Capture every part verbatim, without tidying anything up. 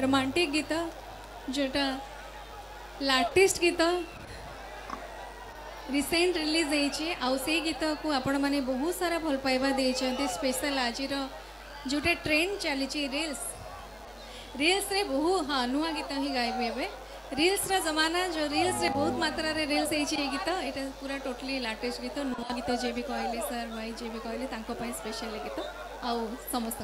Romantic गीत जोटा latest गीत रिसेंट रिलीज होती आउ से गीत को आपण माने बहुत सारा भल पाइबा देते स्पेशल आज जोटा ट्रेंड चली रिल्स रिल्स रे बहुत हाँ नुआ गीत ही गायबी एवं रिल्स रा जमाना जो रिल्स रे बहुत मात्रा रे रिल्स होती गीत ये पूरा टोटली लाटेस्ट गीत नुआ गीत जे भी कहले सर भाई जे भी कहले स्पेशल गीत आउ समस्त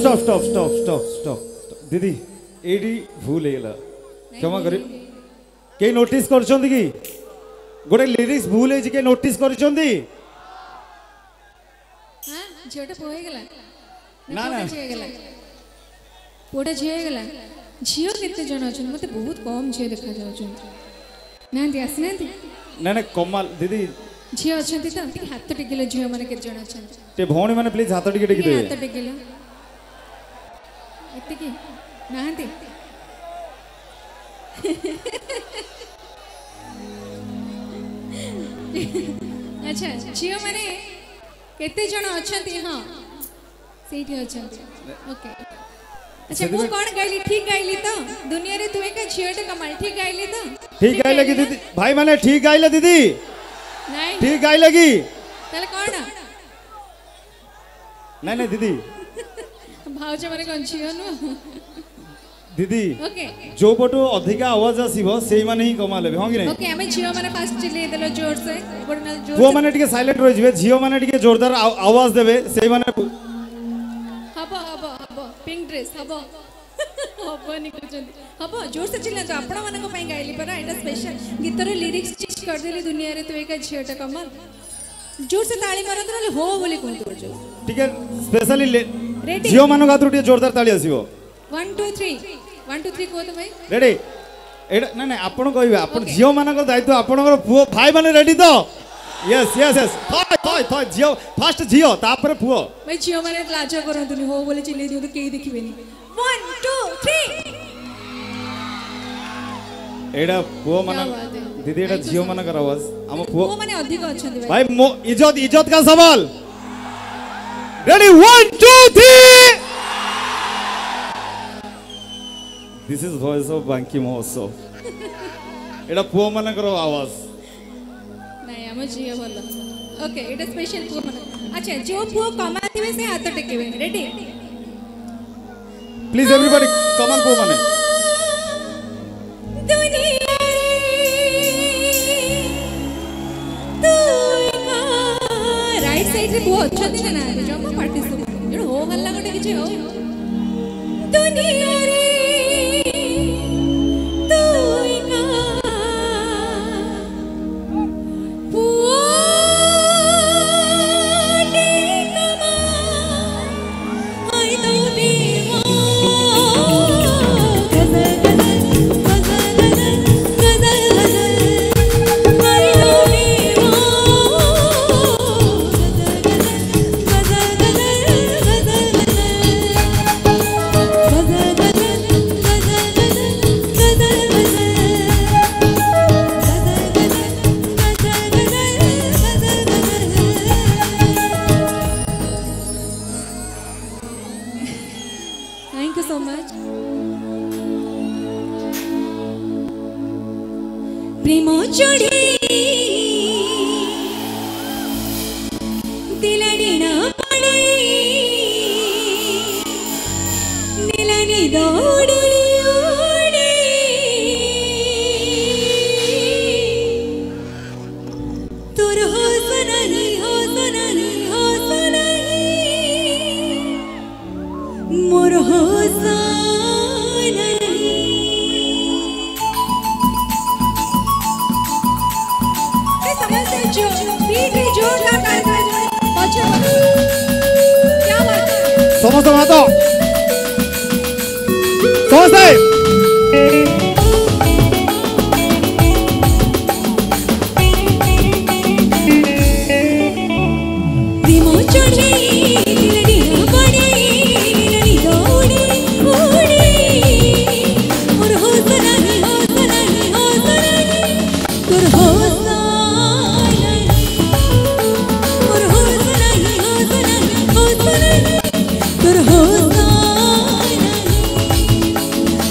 stop, stop, stop, stop, stop. Didi, Adi bhul hela. Kama kare? Kei notice korichondi ki? Gote lyrics bhul heji ke notice korichondi? Ha? Jota pohe gala. Na na. Pota jhe gala. Jio kete jana chun? Mate bahut kam jhe dekha jana chun. Naanti asnaanti. Na na kamal didi. Jio achanti ta anti hath to tikila jio mane kete jana chun. Te bhoni mane please hath to tikila tikila. Hath to tikila. Atiki. Naanti. अच्छा जियो माने केते जण अछंती हां सेठी अछंती okay अच्छा मु कोन गाइली ठीक गाइली तो दुनिया रे तू एक जियोटे कमाल ठीक गाइली तो ठीक गाइले की दीदी भाई माने ठीक गाइले दीदी नहीं ठीक गाइले की तले कोन नहीं नहीं दीदी भाउज माने कोन जियो नु दीदी जो पटो अधिक आवाज आसीबो सेई माने ही कमाल हे होंगी नहीं ओके हमें जियो माने पास चले देलो जोर से गोडना जोर वो माने टिके साइलेंट रह जिवे जियो माने टिके जोरदार आवाज देबे सेई माने हबो हबो हबो पिंक ड्रेस हबो हबो निकलचंदी हबो जोर से चिल्ला जो आपण माने को पई गाइली पर एटा स्पेशल गीत रे लिरिक्स चेंज कर देली दुनिया रे तो एका जियोटा कमाल जोर से ताली मारत रे हो बोली कोन कर जो टिके स्पेशली जियो मानो गातरो टिके जोरदार ताली आसीबो one two three one two three को तो भाई रेडी एटा ना ना आपण कहबे आपण जियो माने को दायित्व आपणकर पुओ भाई माने रेडी तो यस यस यस थय थय थय जियो फास्ट जियो तापर पुओ भाई जियो माने लाज करंतुनी हो बोले चिल्ले दियो तो केई देखिबेनी one two three एटा पुओ माने दीदी एटा जियो माने कर आवाज हम पुओ माने अधिक अछन भाई भाई इज्जत इज्जत का सवाल ready one two three This is voice of Bankim also. It's a poor man's voice. No, I'm a Jio brother. Okay, it's a special poor man. Okay, जो poor common में से हाथ टेके हुए हैं. Ready? Please everybody, common poor man. Right side से बहुत अच्छा दिखना है. जो हम participate. ये हो गल्ला कोटे किसी हो. दुनिया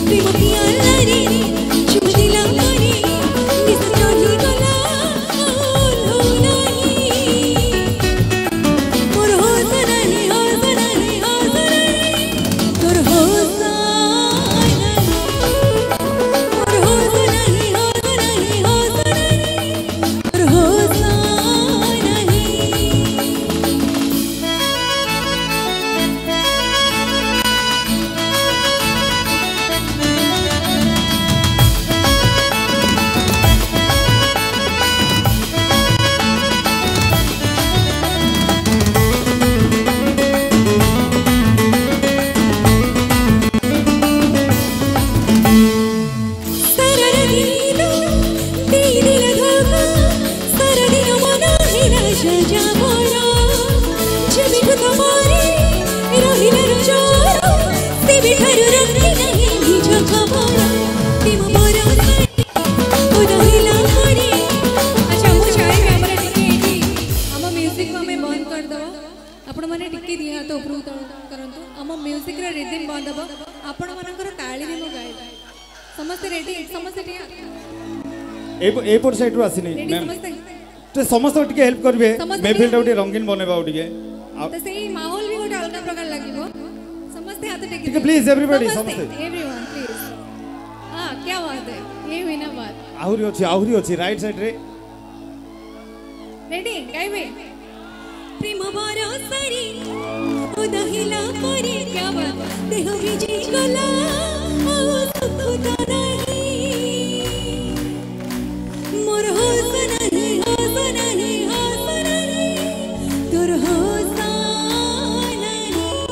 Dil में बंद कर दवा आपण माने टिके दिया तो उपरू करंतु हम म्यूजिक रे रिदम बांधबा आपण मानकर ताली में गाय समस्त रेडी समस्त टिया ए ए पर साइड रो आसीनी मैम तो समस्त टिके हेल्प करबे मेफिल रो रंगीन बनेबा टिके तो सेही माहौल भी गोटा अलग प्रकार लागिबो समस्त हाथ टिके प्लीज एवरीबॉडी समस्त एवरीवन प्लीज हां क्या बात है ये हुई ना बात आहुरी होची आहुरी होची राइट साइड रे रेडी गाइबे प्रेम बारो सारी उदहिला परे क्या बात देह विजय कला आओ सुखता नहीं मोर होस नहीं होस नहीं होस नहीं तोर होस नहीं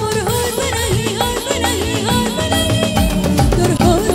मोर होस नहीं होस नहीं होस नहीं तोर होस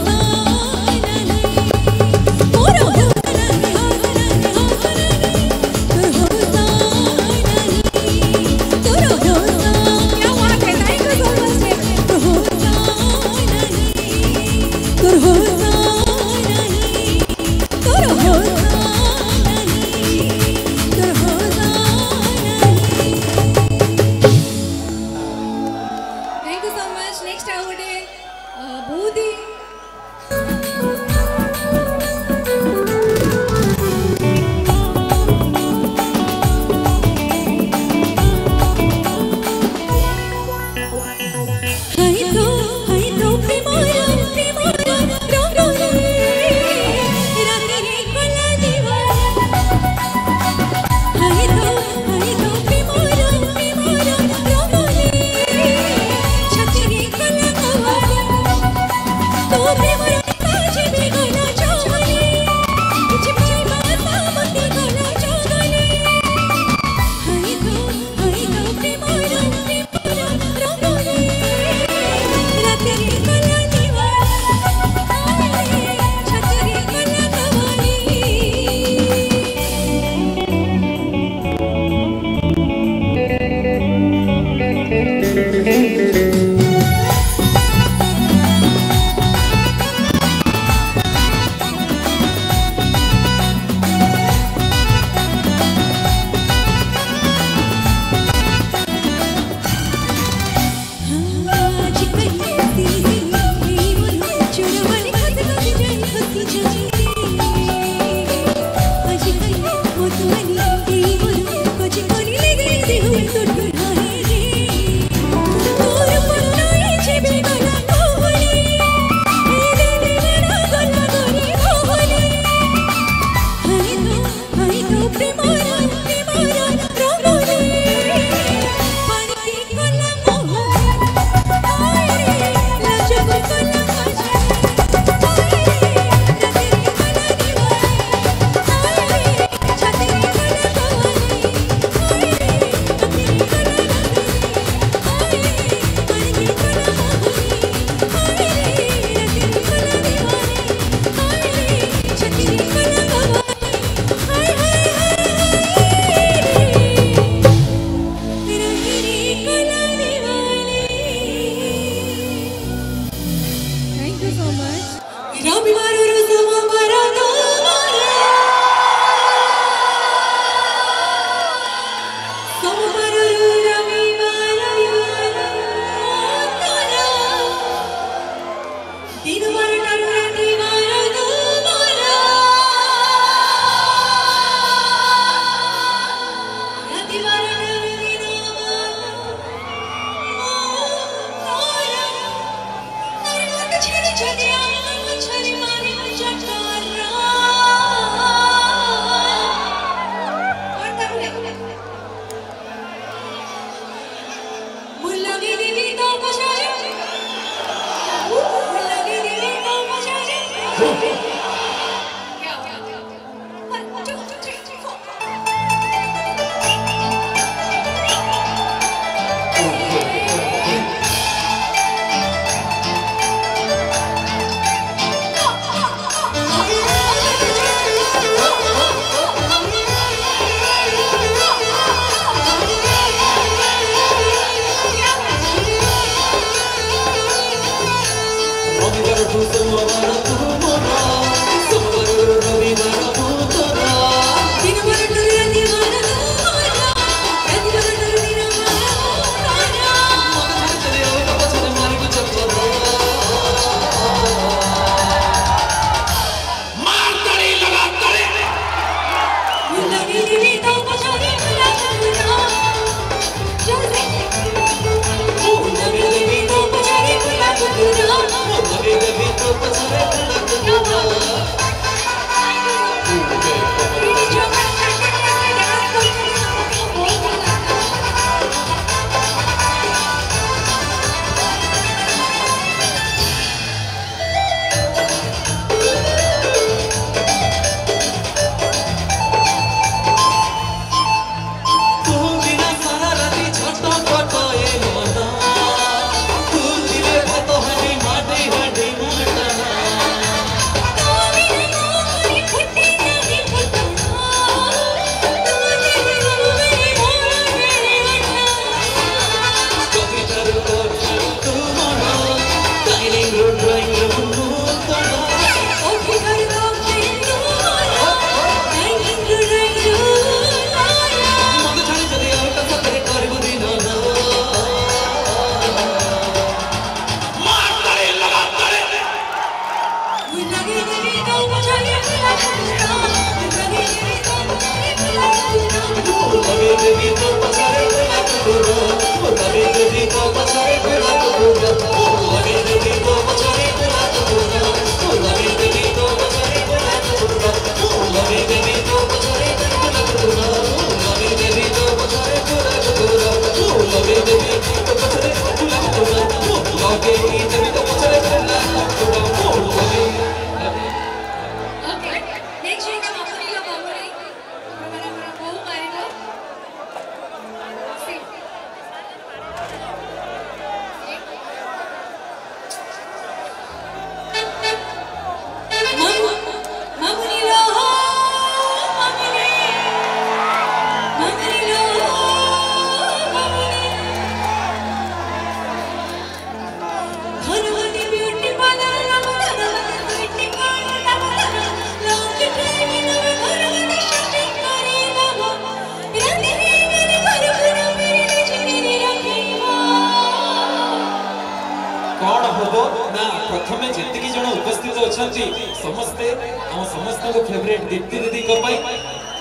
जी समस्ते हम समस्त को फेवरेट दीप्ति दीदी को पाई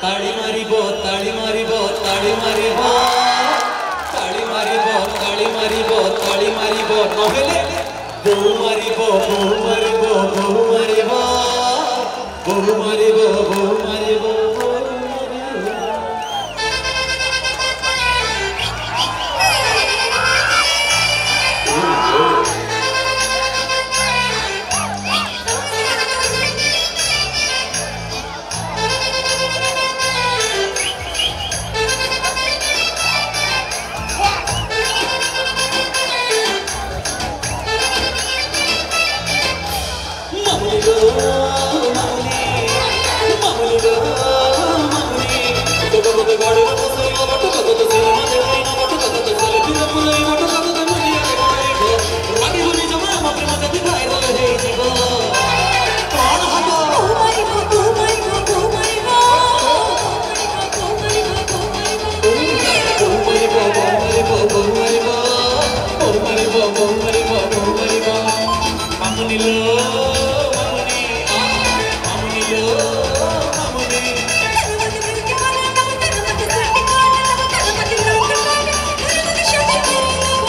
ताड़ी मारिबो ताड़ी मारिबो ताड़ी मारिबो ताड़ी मारिबो ताड़ी मारिबो ताड़ी मारिबो नहेले बहु मारिबो बहु मारिबो बहु मारिबो बहु मारिबो बहु मारिबो What do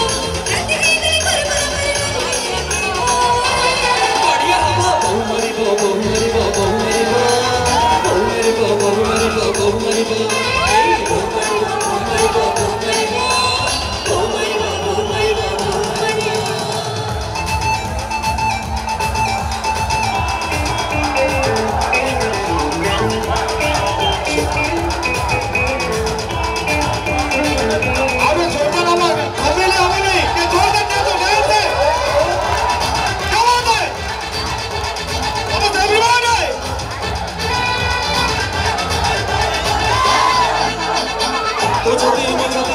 you have?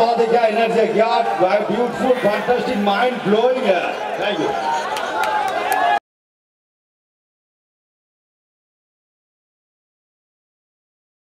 about the energy. Yeah, beautiful, fantastic, mind blowing. Thank you.